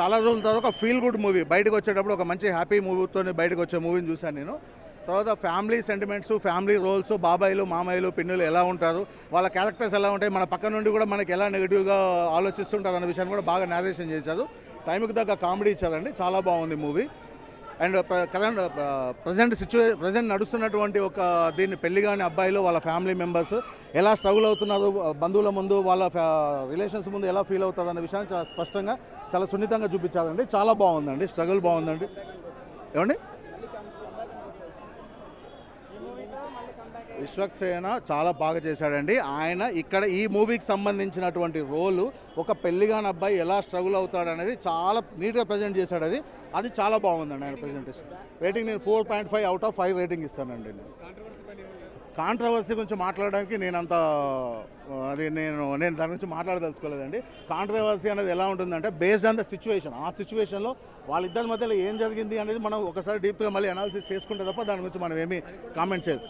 చాలా రోజుల తర్వాత ఒక ఫీల్ గుడ్ మూవీ బయటకు వచ్చేటప్పుడు ఒక మంచి హ్యాపీ మూవీతో బయటకు వచ్చే మూవీని చూశాను నేను. తర్వాత ఫ్యామిలీ సెంటిమెంట్స్, ఫ్యామిలీ రోల్స్, బాబాయిలు మామయ్యలు పిన్నులు ఎలా ఉంటారు, వాళ్ళ క్యారెక్టర్స్ ఎలా ఉంటాయి, మన పక్క నుండి కూడా మనకి ఎలా నెగిటివ్గా ఆలోచిస్తుంటారు అనే విషయాన్ని కూడా బాగా నేరేషన్ చేశారు. టైంకి దగ్గర కామెడీ ఇచ్చారండి, చాలా బాగుంది మూవీ. అండ్ ప్రజెంట్ నడుస్తున్నటువంటి ఒక దీన్ని పెళ్లి కాని అబ్బాయిలు వాళ్ళ ఫ్యామిలీ మెంబర్స్ ఎలా స్ట్రగుల్ అవుతున్నారు, బంధువుల ముందు వాళ్ళ రిలేషన్స్ ముందు ఎలా ఫీల్ అవుతారు అనే విషయాన్ని చాలా స్పష్టంగా చాలా సున్నితంగా చూపించారండి. చాలా బాగుందండి, స్ట్రగుల్ బాగుందండి. ఏమండి, విశ్వక్సేన చాలా బాగా చేశాడండి. ఆయన ఇక్కడ ఈ మూవీకి సంబంధించినటువంటి రోలు ఒక పెళ్లిగాని అబ్బాయి ఎలా స్ట్రగుల్ అవుతాడు అనేది చాలా నీట్గా ప్రజెంట్ చేశాడు. అది చాలా బాగుందండి. ఆయన ప్రజెంటేషన్ రేటింగ్ నేను 4.5/5 రేటింగ్ ఇస్తానండి. కాంట్రవర్సీ గురించి మాట్లాడడానికి నేను దాని గురించి మాట్లాడదలుచుకోలేదండి. కాంట్రవర్సీ అనేది ఎలా ఉంటుందంటే బేస్డ్ ఆన్ ద సిచ్యువేషన్, ఆ సిచ్యువేషన్లో వాళ్ళిద్దరి మధ్యలో ఏం జరిగింది అనేది మనం ఒకసారి డీప్గా మళ్ళీ అనాలిసిస్ చేసుకుంటే తప్ప దాని గురించి మనం ఏమీ కామెంట్ చేయదు.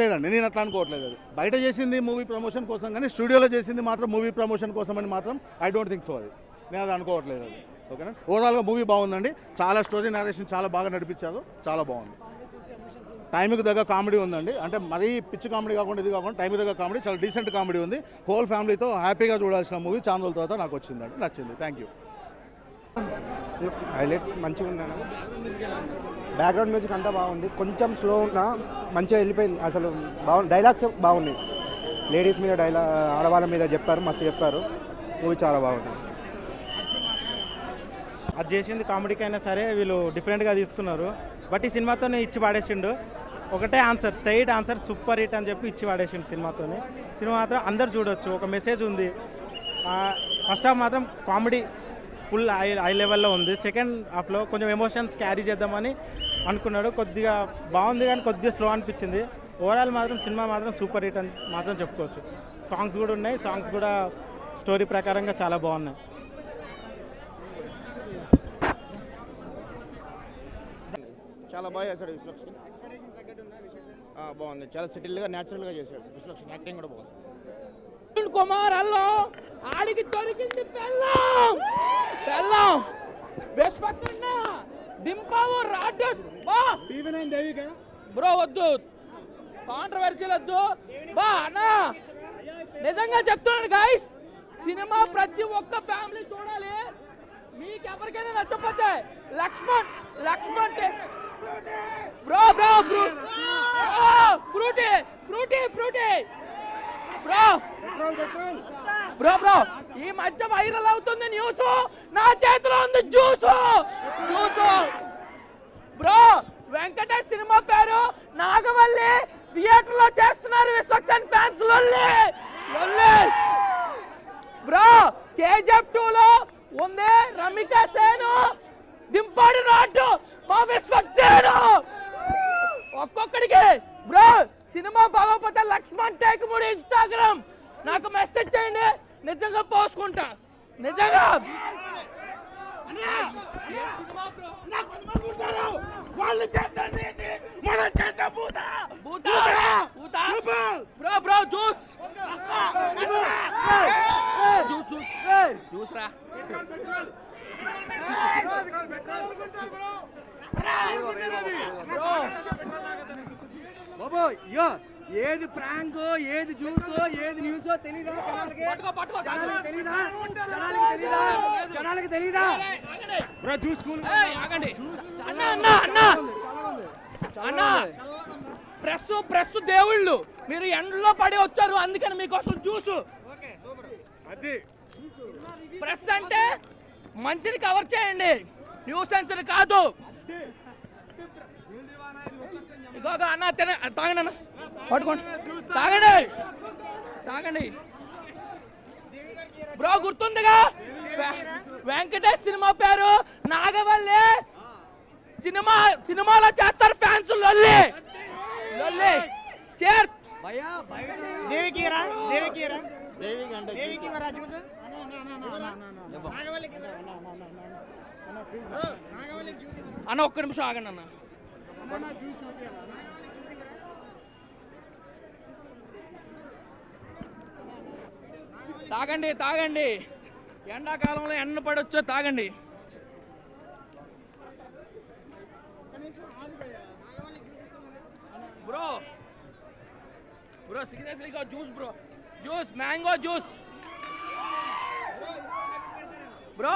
లేదండి, నేను అట్లా అనుకోవట్లేదు. అది బయట చేసింది మూవీ ప్రమోషన్ కోసం, కానీ స్టూడియోలో చేసింది మాత్రం మూవీ ప్రమోషన్ కోసం అని మాత్రం ఐ డోంట్ థింక్ సో. అది నేను అది అనుకోవట్లేదు. అది ఓకేనా. ఓవరాల్గా మూవీ బాగుందండి, చాలా స్టోరీ నరేషన్ చాలా బాగా నడిపించారు, చాలా బాగుంది. టైంకి దగ్గర కామెడీ ఉందండి, అంటే మరీ పిచ్చి కామెడీ కాకుండా ఇది కాకుండా టైంకి దగ్గర కామెడీ, చాలా డీసెంట్ కామెడీ ఉంది. హోల్ ఫ్యామిలీతో హ్యాపీగా చూడాల్సిన మూవీ చాలా రోజుల తర్వాత నాకు వచ్చిందండి, నచ్చింది. Thank you. హైలైట్స్ మంచిగా ఉన్నాను, బ్యాక్గ్రౌండ్ మ్యూజిక్ అంతా బాగుంది, కొంచెం స్లో ఉన్నా మంచిగా వెళ్ళిపోయింది. అసలు బాగుంది, డైలాగ్స్ బాగున్నాయి. లేడీస్ మీద డైలాగ్, ఆడవాళ్ళ మీద చెప్పారు, మస్తు చెప్పారు. మూవీ చాలా బాగుంది. అది చేసింది కామెడీకి అయినా సరే వీళ్ళు డిఫరెంట్గా తీసుకున్నారు. బట్ ఈ సినిమాతోనే ఇచ్చి పాడేసిండు ఒకటే answer, straight answer, super hit అని చెప్పి ఇచ్చి పాడేసిండు సినిమాతోనే. సినిమా మాత్రం అందరు చూడొచ్చు, ఒక మెసేజ్ ఉంది. ఫస్ట్ హాఫ్ మాత్రం కామెడీ ఫుల్ హై లెవెల్లో ఉంది. సెకండ్ హాఫ్లో కొంచెం ఎమోషన్స్ క్యారీ చేద్దామని అనుకున్నాడు, కొద్దిగా బాగుంది కానీ కొద్దిగా స్లో అనిపించింది. ఓవరాల్ మాత్రం సినిమా మాత్రం సూపర్ హిట్ అని మాత్రం చెప్పుకోవచ్చు. సాంగ్స్ కూడా ఉన్నాయి, సాంగ్స్ కూడా స్టోరీ ప్రకారంగా చాలా బాగున్నాయి. చాలా బాగా చేశాడు విశ్వక్సన్, బాగుంది, చాలా సెటిల్గా న్యాచురల్గా చేశాడు. విశ్వక్సన్ యాక్టింగ్ కూడా బాగుంది. కుమార్ అల్లో ఆడికి దొరికింది పెళ్ళం పెళ్ళం. విశ్వకన్న దింపావు రాడ్డస్ బా టీవీ9 దేవిక బ్రో వద్దు, కాంట్రవర్సీలు వద్దు బా అన్న. నిజంగా చెప్తున్నాను గాయస్, సినిమా ప్రతి ఒక్క ఫ్యామిలీ చూడాలి. మీకు ఎవరికైనా నచ్చకపోతే Laxman bro bro Frooti Frooti Frooti bro bro ఈ మధ్య వైరల్ అవుతుంది న్యూస్, నా చేతిలో ఉంది జ్యూస్ బ్రో. వెంకటేష్ సినిమా పేరు నాగవల్లి, థియేటర్ లో చేస్తున్నారు విశ్వక్సన్ ఫ్యాన్స్ బ్రో. KGF 2 లో ఉంది రమిక సేను, దింపాడు రాటు మా విశ్వక్సేను. ఒక్కొక్కడికి బ్రో సినిమా బాగోపోతే లక్ష్మణ్ టేకముడి ఇన్స్టాగ్రామ్ నాకు మెసేజ్ చేయండి, నిజంగా పోసుకుంటా. నిజంగా బాబో యో ఏది ప్రాంక్, ఏది జ్యూసో, ఏది న్యూసో తెలీదా జనాలకి తెలీదా? ప్రెస్ దేవుళ్ళు, మీరు ఎండలో పడి వచ్చారు, అందుకని మీకోసం జ్యూసు. ప్రెస్ అంటే మంచిని కవర్ చేయండి, న్యూస్ సెన్సర్ కాదు. ఇంకొక అన్న తాగండి అన్న, పట్టుకోండి, తాగండి తాగండి బ్రో. గుర్తుందిగా వెంకటేష్ సినిమా పేరు నాగవల్లి, సినిమాలో చేస్తారు ఫ్యాన్స్ లొల్లి లొల్లి చేర్ అన్న. ఒక్క నిమిషం ఆగండి అన్న, తాగండి తాగండి ఎండాకాలంలో ఎండ పడొచ్చో తాగండి. బ్రో బ్రో సీరియస్లీ గా juice bro, juice mango juice bro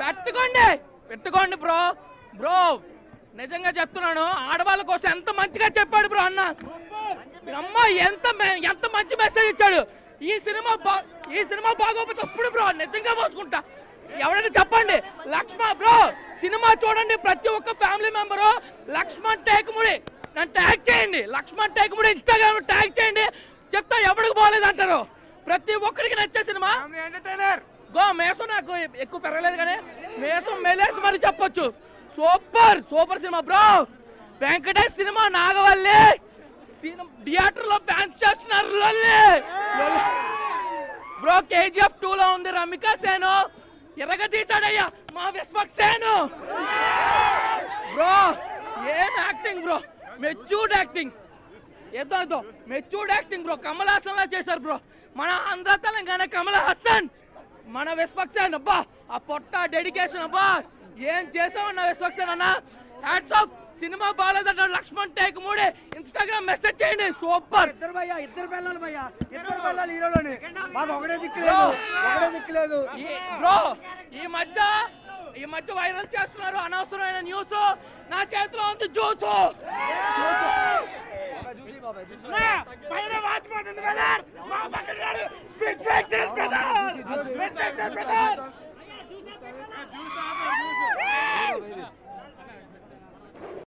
పెట్టుకోండి పెట్టుకోండి బ్రో. బ్రో నిజంగా చెప్తున్నాను, ఆడవాళ్ళ కోసం ఎంత మంచిగా చెప్పాడు బ్రో అన్న. అమ్మ ఎంత ఎంత మంచి మెసేజ్ ఇచ్చాడు. ఈ సినిమా బాగోపోతే అప్పుడు బ్రో నిజంగా పోసుకుంటా. ఎవరైనా చెప్పండి లక్ష్మణ బ్రో సినిమా చూడండి. ప్రతి ఒక్క ఫ్యామిలీ మెంబరు లక్ష్మణ్ టేక్ ముడి నన్ను ట్యాగ్ చేయండి. Laxman Tekmudi Instagram tag చేయండి. చెప్తా ఎవరికి బాగలేదంటారు. ప్రతి ఒక్కరికి నచ్చే సినిమా. గో మేసం నాకు ఎక్కువ పెరగలేదు కానీ మేసం మెలేసి మరి చెప్పొచ్చు. Super super cinema bro. Venkatesh cinema Nagavalli థియేటర్లో ఫ్యాన్స్ చేస్తున్నారు బ్రో. కేజీఎఫ్ 2లో ఉంది రమిక సేను. ఎర్రగ తీసాడయ్యా మా విశ్వక్సేను బ్రో. ఏం యాక్టింగ్ బ్రో, మెచ్యూర్డ్ యాక్టింగ్. ఏదో matured acting bro. Kamal Haasan లా చేశారు బ్రో. మన ఆంధ్ర తెలంగాణ కమల్ హాసన్, మన విశ్వక్సేన్. అబ్బా ఆ పొట్ట డెడికేషన్, అబ్బా ఏం చేసామన్నా విశ్వక్సేన్ అన్న. Hats off. సినిమా బాగాలేదంటారు లక్ష్మణ్ టేక్ మూడే ఇన్స్టాగ్రామ్ మెసేజ్ చేయండి. సూపర్. ఇద్దరు పిల్లలు భయ్యా, ఇద్దరు పిల్లలు హీరోలోని. మాకు ఒకటే దిక్కులేదు, ఒకటే దిక్కులేదు బ్రో. ఈ మధ్య వైరల్ చేస్తున్నారు అనవసరమైన న్యూస్. నా చేతిలో ఉంది జ్యూస్.